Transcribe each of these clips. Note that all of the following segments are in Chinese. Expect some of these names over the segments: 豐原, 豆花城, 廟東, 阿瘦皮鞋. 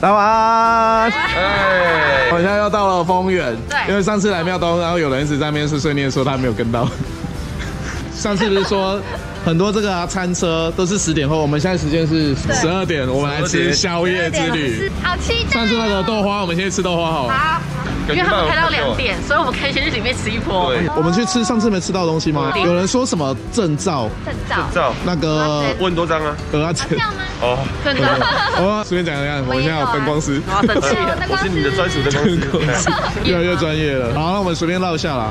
大家晚安。我现在又到了丰原，对，因为上次来庙东，然后有人一直在那边碎念说他没有跟到。上次不是说很多这个餐车都是10点后，我们现在时间是12点，我们来吃宵夜之旅。好期待！上次那个豆花，我们先吃豆花好了。好。因为他们开到2点，所以我们可以先去里面吃一波。我们去吃上次没吃到的东西吗？有人说什么证照？证照。那个问多张啊？蚵仔煎吗？哦，真的。我随便讲一下，我们现在有灯光师。我是你的专属灯光师。越来越专业了。好，那我们随便绕一下啦，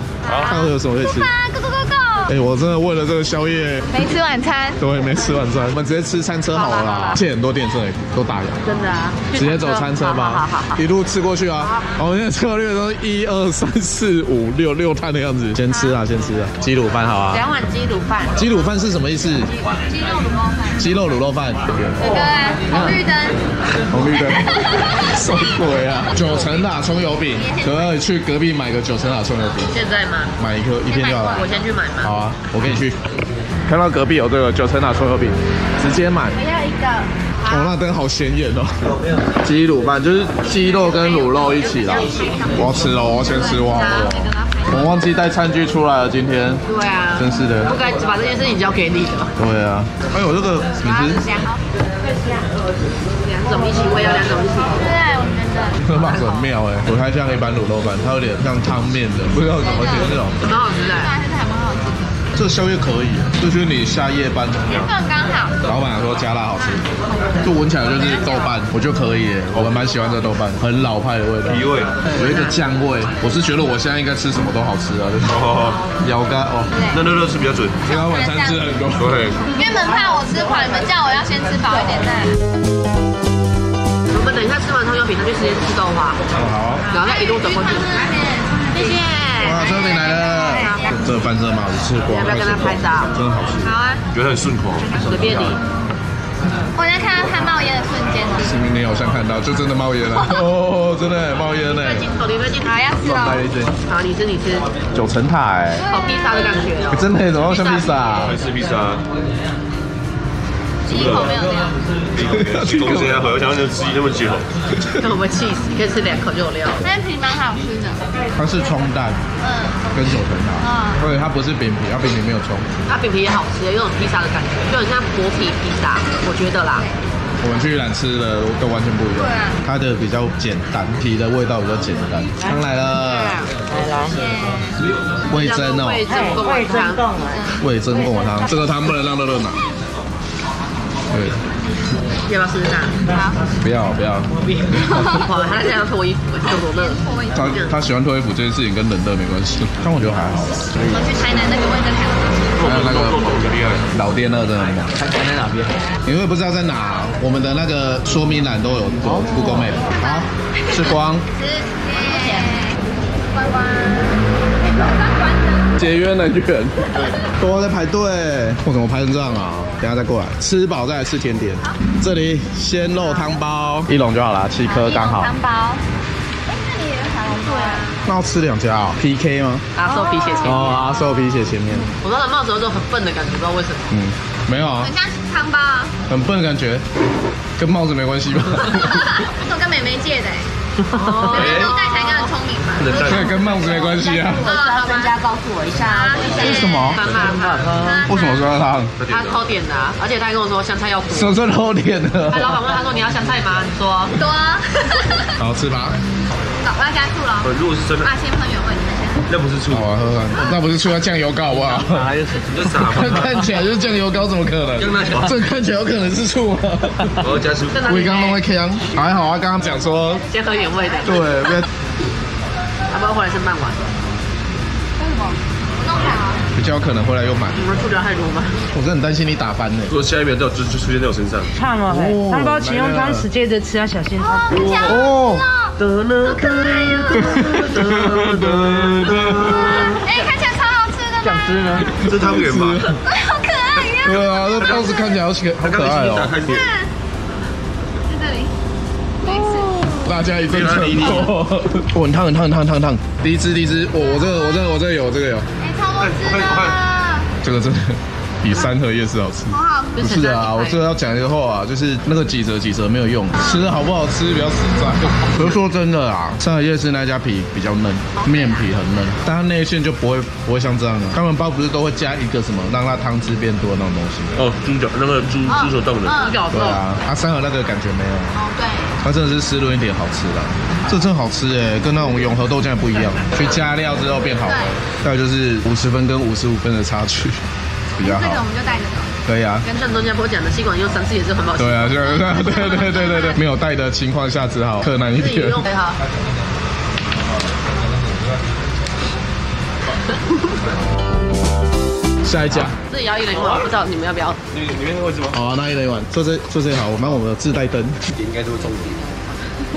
看会有什么可以吃。Go go go go！ 哎，我真的为了这个宵夜没吃晚餐。对，没吃晚餐，我们直接吃餐车好了啦。现在很多店真的都打烊。真的啊？直接走餐车吧，一路吃过去啊。我们现在策略。都1、2、3、4、5、6摊的样子，先吃啊，先吃啊！鸡卤饭好啊，2碗鸡卤饭。鸡卤饭是什么意思？鸡肉卤肉饭。鸡肉卤肉饭。哥哥，红绿灯。红绿灯。什么鬼啊？9层塔葱油饼，可以去隔壁买个9层塔葱油饼。现在吗？买一颗一片就好了。我先去买嘛。好啊，我跟你去。看到隔壁有这个9层塔葱油饼，直接买。我要一个。哦，那灯好显眼哦！鸡卤饭就是鸡肉跟卤肉一起啦。我要吃了，我要先吃完。我忘记带餐具出来了，今天。对啊。真是的。我该把这件事情交给你的。对啊。哎呦，这个你吃？2种一起，味道2种一起。对，我觉得。这棒子很妙哎，不太像一般卤肉饭，它有点像汤面的，不知道怎么形容。蛮好吃的。这宵夜可以，这就是你下夜班。缘分刚好。老板说加辣好吃，就闻起来就是豆瓣，我就可以。我们蛮喜欢这豆瓣，很老派的味道，提味，有一个酱味。我是觉得我现在应该吃什么都好吃啊，腰干哦，那肉吃比较准。今天晚餐吃很多，对。因为你们怕我吃垮，你们叫我要先吃饱一点再。我们等一下吃完葱油饼，那就直接吃豆花。好。然后再一路走过去。谢谢。哇，葱油饼来了。这个饭真的蛮好吃，吃光了。要不要跟他拍照？真的好吃。好啊，觉得很顺口。随便你。我在看到他冒烟的瞬间。是明天好像看到，就真的冒烟了。哦，真的冒烟呢。最近好要吃哦。好，你吃你吃。9层塔哎。好披萨的感觉哦。真的，怎么像披萨？会吃披萨。鸡口没有料。去公司还好，我想要吃那么久。那我们气死，可以吃2口就有料。那饼蛮好吃的。它是葱蛋。跟9层塔。对，它不是饼皮，它饼皮没有葱。它饼皮也好吃，有一种披萨的感觉，就很像薄皮披萨，我觉得啦。我们去宜兰吃的都完全不一样，它的比较简单，皮的味道比较简单。汤来了，味噌哦，味噌贡丸汤，这个汤不能让乐乐拿。对。要不要试试看？好。不要不要。哇，他现在要脱衣服，多热！他喜欢脱衣服这件事情跟冷热没关系，但我觉得还好。我去台南那个味噌汤，还有那个老爹那个，台南哪边？因为不知道在哪，我们的那个说明栏都有 Google Map。好，吃光。关关。节约能源，都在排队，我怎么排成这样啊？等下再过来，吃饱再来吃甜点。这里鲜肉汤包一笼就好了，7颗刚好。汤包，哎，那里也有小笼包啊？那要吃2家啊 ？PK 吗？阿寿皮鞋前面。哦，阿寿皮鞋前面。我刚才冒着那种很笨的感觉，不知道为什么。嗯，没有啊。很像汤包啊。很笨的感觉，跟帽子没关系吧？我跟妹妹借的。妹妹都戴起来应该很聪明吧？这跟帽子没关系啊。大家告诉我一下，为什么？为什么说要汤？他偷点的，而且他还跟我说香菜要多。什么是偷点的？老板问他说你要香菜吗？你说多。好吃吧？我要加醋了。如果是真的，那先喷原味，那不是醋，好啊，喝喝。那不是醋，要酱油膏好不好？你就傻吧。看起来就是酱油膏，怎么可能？这看起来有可能是醋吗？我要加醋。我刚弄了汤，还好啊。刚刚讲说先喝原味的。对，要不要回来先半碗？比较可能回来又买。你们醋量太多吗？我真的很担心你打翻呢。如果下一秒就出现在我身上，烫哦！汤包请用汤匙接着吃，要小心。哦，得了得了得了！哎，看起来超好吃的吗？想吃呢？这汤圆吗？好可爱呀！对啊，这汤匙看起来好可爱哦。看，在这里。大家一阵沉默。我很烫，很烫，很烫，烫烫。第一支，我这个有，这个有。哎，超好吃的！这个真的比三和夜市好吃。不是啊，我这要讲一个话啊，就是那个几折几折没有用，吃好不好吃比较实在。可是说真的啊，三和夜市那家皮比较嫩，面皮很嫩，但它内馅就不会像这样啊。他们包不是都会加一个什么，让它汤汁变多那种东西。哦，猪脚那个猪手冻的。猪脚冻。对啊，啊三和那个感觉没有。哦，对。它真的是湿润一点好吃啦，这真好吃哎，跟那种永和豆浆也不一样，去加料之后变好了。再就是50分跟55分的差距。这个我们就带着走。对呀，跟郑中家波讲的吸管用3次也是环保。对啊，对，没有带的情况下只好困难一点。自己用好。下一家。这也要101碗，不知道你们要不要？你们会什么？好，那101碗，做这好，我们我们的自带灯，这应该都是重点。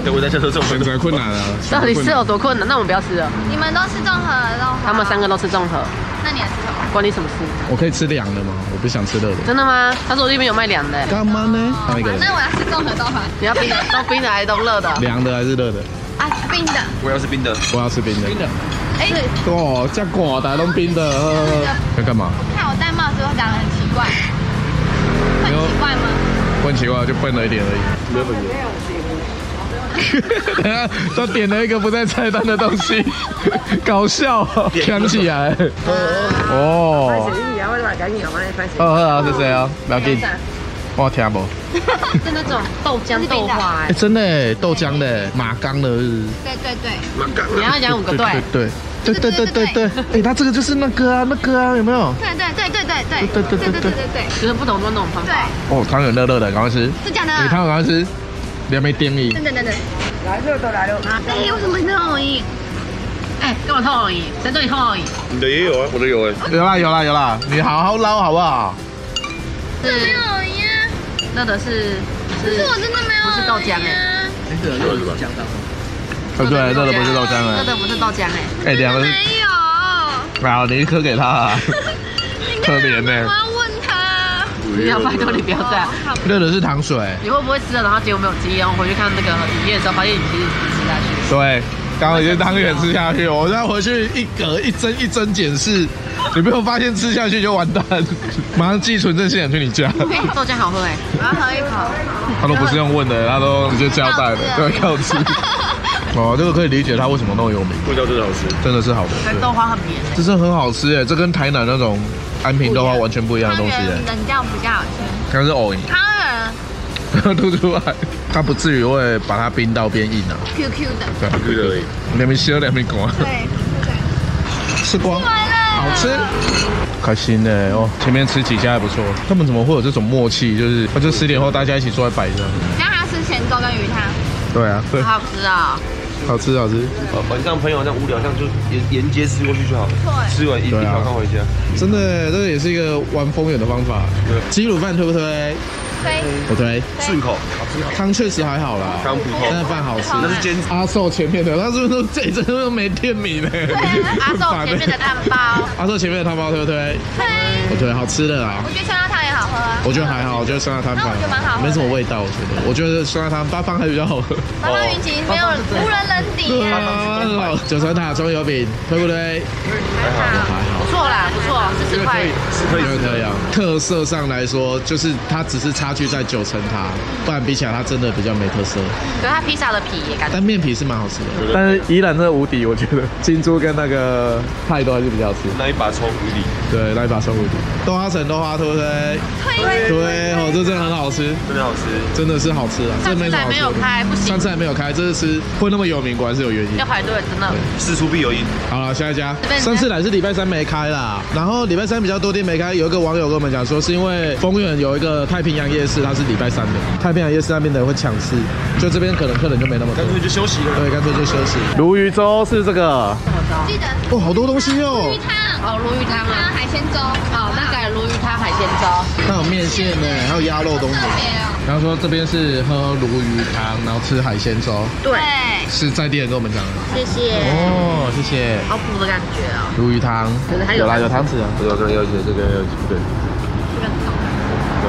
对，我在这说综合选择困难啊，到底是有多困难？那我们不要吃了。你们都吃综合了，他们3个都吃综合。那你也吃什么？关你什么事？我可以吃凉的吗？我不想吃热的。真的吗？他说我这边有卖凉的。干嘛呢？那我要吃综合豆花。你要冰的还是冻热的？凉的还是热的？啊，冰的。我要吃冰的。我要吃冰的。冰的。哎，哇，这果大都冰的。要干嘛？我看我戴帽子，我长得很奇怪。很奇怪吗？不很奇怪，就笨了一点而已。没有没有。等下，都点了一个不在菜单的东西，搞笑，想起来。哦。是谁啊？不要紧，我听不。是那种豆浆豆花，真的豆浆的马缸的。对对对。马缸。你要讲5个对。对对对对对对。哎，它这个就是那个啊，有没有？对对对对对对对对对对对。就是不同的那种方法。对。哦，汤圆热热的，赶快吃。是假的。汤圆赶快吃。你还没定义。等，来热都来了。哎，为什么你套红衣？哎，干嘛套红衣？谁对你套红衣？你的也有啊，我的有哎。有啦，你好好捞好不好？是没有红衣啊。那的是。可是我真的没有。不是豆浆哎。哎，对，热的是吧？酱汤。哦对，热的不是豆浆哎。热的不是豆浆哎。哎，两个是。没有。好，你一颗给他。可怜哎。你要拜托你不要这样，热的是糖水。你会不会吃了，然后结果没有鸡？然后回去看那个影片的时候，发现你其实吃下去。对，刚刚已经汤圆吃下去，我再回去一格一针检视，你没有发现吃下去就完蛋，马上寄存证现场去你家。豆浆好喝哎，我要喝一口。他都不是用问的，他都直接交代的，对，靠吃。哦，这个可以理解他为什么那么有名，味道真的好吃，真的是好的。豆花很绵，这是很好吃哎，这跟台南那种安平豆花完全不一样的东西哎，冷掉比较好吃。它是藕泥，汤圆吐出来，它不至于会把它冰到变硬啊。Q Q 的，对 ，Q 的，两边削两边刮。对，吃光，好吃，开心哎哦，前面吃几家还不错，他们怎么会有这种默契？就是，那就10点后大家一起坐在摆着，让他吃咸粥跟鱼汤。对啊，对，好吃啊。好吃。晚上朋友这样无聊，这样就沿街吃过去就好了。吃完一条看回家。真的，这也是一个玩风远的方法。鸡卤饭推不推？推。我推。4口。汤确实还好啦，汤不错，但饭好吃。那是煎阿寿前面的，他是不是这真的没店名呢？阿寿前面的汤包。阿寿前面的汤包推不推？推。我推，好吃的啊。我觉得酸辣汤也好喝啊。我觉得还好，我觉得酸辣汤蛮好喝，没什么味道，我觉得。我觉得酸辣汤八方还比较好喝。八方云集没有无人。对啊，9层塔葱油饼推不推？还好，不错啦，不错，40块，可以啊。特色上来说，就是它只是差距在9层塔，不然比起来它真的比较没特色。对，它披萨的皮也感觉，但面皮是蛮好吃的。但是宜兰这无敌，我觉得金珠跟那个派都还是比较好吃。那一把葱无敌，对，那一把葱无敌。豆花城豆花推不推？推，哦，这真的很好吃，真的好吃，真的是好吃啊。上次还没有开，不行，上次还没有开，这次吃会那么有。果然是有原因，要排队真的，事出必有因。好了，下一家。上次来是礼拜3没开啦，然后礼拜3比较多店没开。有一个网友跟我们讲说，是因为丰原有一个太平洋夜市，它是礼拜3的，太平洋夜市那边的人会抢吃，就这边可能客人就没那么多，干脆就休息了。对，干脆就休息。鲈鱼粥是这个，记得哦，好多东西哦。鲈鱼汤哦，鲈鱼汤啊，海鲜粥哦，那个鲈鱼汤海鲜粥，还有面线呢，还有鸭肉东西。然后说这边是喝鲈鱼汤，然后吃海鲜粥。对，是。在地人跟我们讲的，谢谢哦，谢谢，好补的感觉哦。鲈鱼汤，可是还有啦，有汤匙啊，这个要对，这个很重要。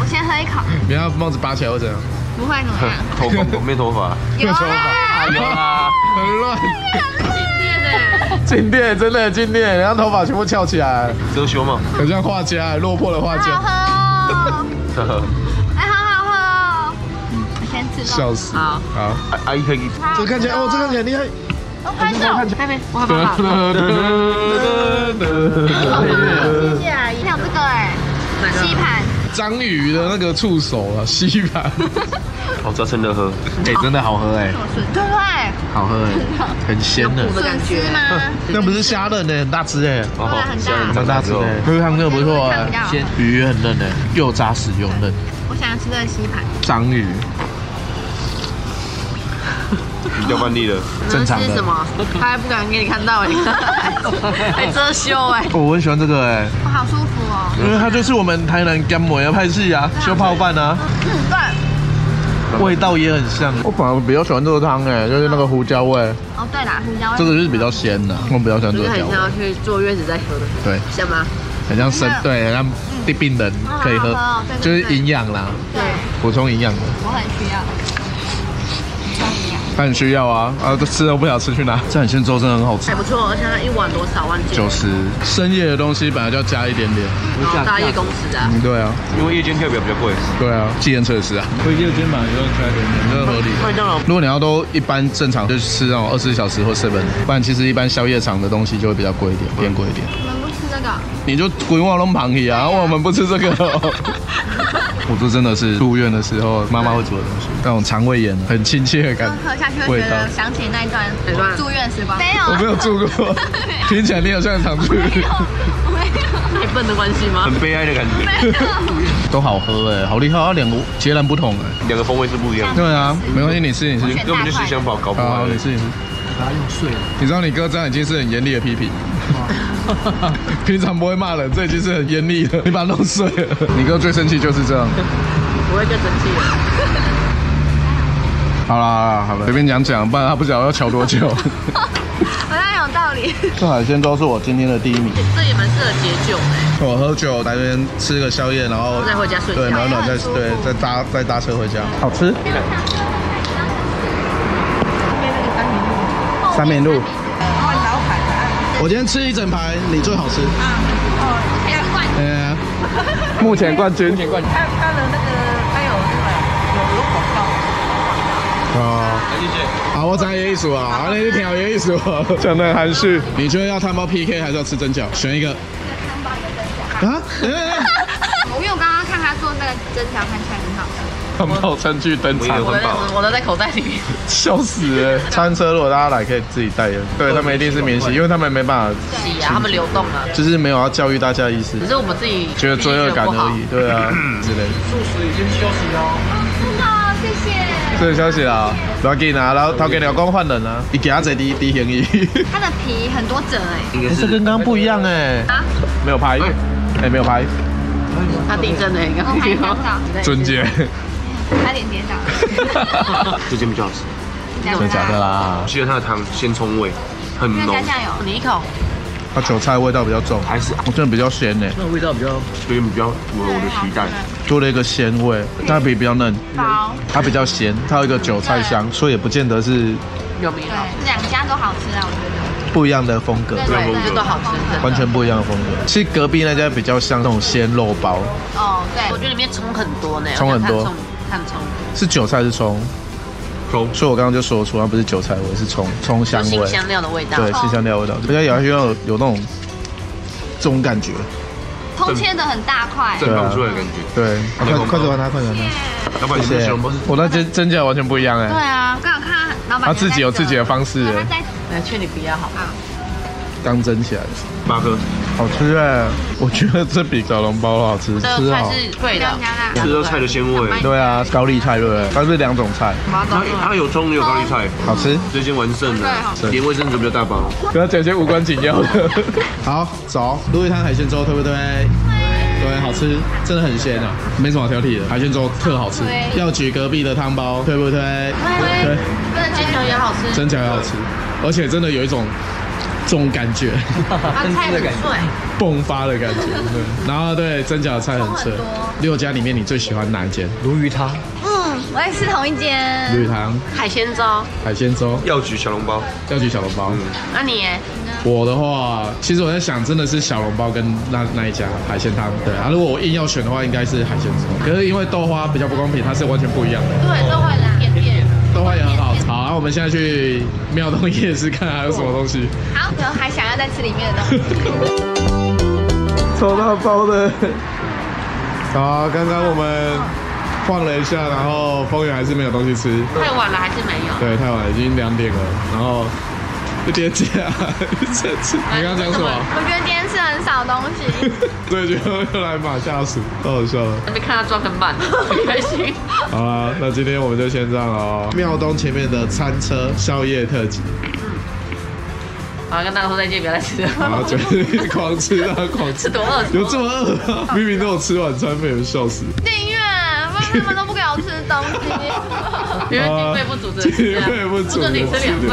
我先喝一口，不要帽子拔起来或怎样。不会怎么样？头发没头发？有啦，很乱。呢。静电，真的静电，然后头发全部翘起来，遮羞嘛，很像画家，落魄的画家。好喝哦，哎，好好喝哦。我先吃。笑死。好，好，阿姨可以。这看起来，哦，这看起来厉害。我拍手，还没，我还没好。谢谢阿姨，还有这个哎，吸盘。章鱼的那个触手啊，吸盘。 好吃，趁热喝，哎，真的好喝哎，对不对？好喝哎，很鲜的，有苦的感觉吗？那不是虾嫩的，很大只哎，很大只哎，喝汤就不错哎，鱼很嫩哎，又扎实又嫩。我想要吃这个吸盘章鱼，要翻腻了，正常的。吃什么？他还不敢给你看到哎，还遮羞哎。我很喜欢这个哎，我好舒服哦，因为它就是我们台南干梅啊派系啊，修泡饭啊，对。 味道也很像，我反而比较喜欢这个汤哎，就是那个胡椒味。哦，对啦，胡椒味。这个就是比较鲜的，我比较喜欢这个。很像要去坐月子在喝的。对，像吗？很像生，对，很像病人可以喝，就是营养啦，对，补充营养。我很需要，他很需要啊啊！这吃都不想吃去哪？这海鲜粥真的很好吃，还不错，而且它一碗多少？90。深夜的东西本来就要加一点点。大夜公司的。对啊，因为夜间票比较贵。对啊，纪念设施啊。所以夜间嘛，就要加一点点，这合理。麦当劳，如果你要都一般正常，就吃那种24小时或7，不然其实一般宵夜场的东西就会比较贵一点，偏贵一点。你们不吃这个？你就鬼话龙螃蟹啊！我们不吃这个。 我这真的是住院的时候妈妈会煮的东西，那种肠胃炎很亲切的感觉，喝下去会觉得想起那一段住院时光。没有，我没有住过。听起来你好像常住院。没有，太笨的关系吗？很悲哀的感觉。都好喝哎，好厉害啊！两个截然不同哎，两个风味是不一样。对啊，没关系，你吃你吃，根本就是相反，搞不好你吃你吃。把它用碎了。你知道你哥这样已经是很严厉的批评。 平常不会骂人，这已经是很严厉了。你把它弄碎了，你哥最生气就是这样。不会更生气了。好啦好了，随便讲讲，不然他不晓得要瞧多久。好像有道理。这海鲜粥是我今天的第一名。这也蛮适合解酒的。我喝酒来这边吃个宵夜，然后再回家睡觉。对，暖暖再对再搭车回家。好吃。三明路。 我今天吃一整排，你最好吃。啊，哦，还有冠军。目前冠军。他的那个，他有那个有广告。哦，谢谢。啊，我讲也艺术啊，那是挺有艺术，真的含蓄。你觉得要汤包 PK 还是要吃蒸饺？选一个。汤包跟蒸饺。啊？因为我刚刚看他做那个蒸饺，看起来很好吃。 汉堡餐具登场，我都在口袋里面，笑死了。餐车如果大家来可以自己带的，对他们一定是免洗，因为他们没办法洗啊，他们流动啊，就是没有要教育大家的意思，只是我们自己觉得罪恶感而已，对啊之类的。素食已经休息了，真的谢谢。这里休息了，不要紧啊，然后他给老公换人啊，你给他这低便宜。它的皮很多褶哎，这跟刚刚不一样哎，啊，没有拍，哎没有拍，他地震的应该，尊姐。 差点跌倒。这间比较好吃，真的假的啦？我觉得它的汤鲜葱味很浓，加酱油，你一口。它韭菜味道比较重，还是我真的比较鲜呢。那味道比较，对，比较符合我的期待，多了一个鲜味，它比较嫩，它比较咸，它有一个韭菜香，所以也不见得是有名好吃，两家都好吃啊，我觉得。 不一样的风格，对，都好吃，完全不一样的风格。其实隔壁那家比较像那种鲜肉包。哦，对，我觉得里面葱很多呢，葱很多，看葱是韭菜是葱，葱，所以我刚刚就说出它不是韭菜味，是葱香味，新香料的味道，对，新香料味道，人家咬下去有那种这种感觉，葱切的很大块，正方出来的感觉，对，快点完它，快点完它，老板谢谢，我那真假完全不一样哎，对啊，刚好看老板他自己有自己的方式。 来劝你不要好啊！刚蒸起来的，八哥，好吃哎！我觉得这比小笼包好吃，吃好是对的，吃到菜的鲜味。对啊，高丽菜对不对？它是两种菜，它有葱也有高丽菜，好吃。最近完胜了，连卫生纸比较大包，不要讲些无关紧要的。好，走，鹿味汤海鲜粥推不推？对，好吃，真的很鲜啊，没什么好挑剔的，海鲜粥特好吃。要举隔壁的汤包推不推？推，蒸饺也好吃，蒸饺也好吃。 而且真的有一种这种感觉，菜很脆，迸发的感觉。然后对蒸饺菜很脆。6家里面你最喜欢哪一间？鲈鱼汤。嗯，我也是同一间。吕堂海鲜粥，海鲜粥，药局小笼包，药局小笼包。那你耶？我的话，其实我在想，真的是小笼包跟那一家海鲜汤。对啊，如果我硬要选的话，应该是海鲜粥。可是因为豆花比较不公平，它是完全不一样的。对，豆花也是甜点，豆花也很好。好，那我们现在去庙东夜市看还有什么东西。好，然后还想要再吃里面的东西。超大包的。好，刚刚我们晃了一下，然后丰原还是没有东西吃，太晚了还是没有。对，太晚了，已经2点了，然后一点几啊，这次你刚刚讲什么？我觉得今天吃很少东西，所以就来马下属，太好笑了。没看他抓跟板，很开心。好啦，那今天我们就先这样喽。庙东前面的餐车宵夜特辑。好，跟大家说再见，不要再吃了。然后就狂吃啊，狂吃，多饿？有这么饿？明明都有吃晚餐，被你们笑死。订阅，不然他们都不给我吃东西，因为经费不足，经费不足，不准你吃2份。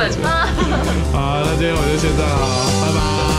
好，那今天我就先这样了，拜拜。